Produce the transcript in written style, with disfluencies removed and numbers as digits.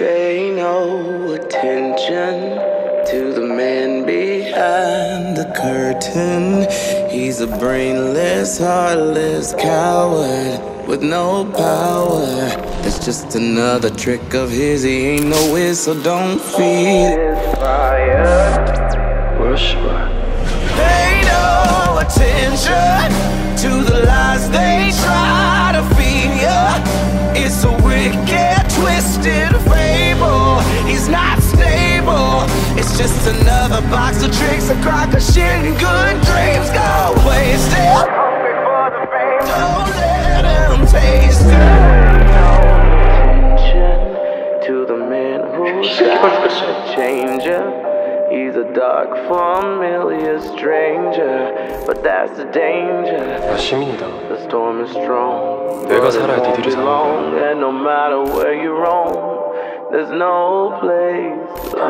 Pay no attention to the man behind the curtain. He's a brainless, heartless coward with no power. It's just another trick of his. He ain't no whiz, so don't feed his fire. Worship. Pay no attention to the lies they try to feed ya. It's a wicked, twisted fable. He's not stable. It's just another box of tricks, a crock of shit, and good dreams go wasted. Don't let him taste it. No attention to the man who's a changer. He's a dark, familiar stranger, but that's the danger. The storm is strong. 내가 살아야 니들이 사는 거야. And no matter where you're wrong, there's no place.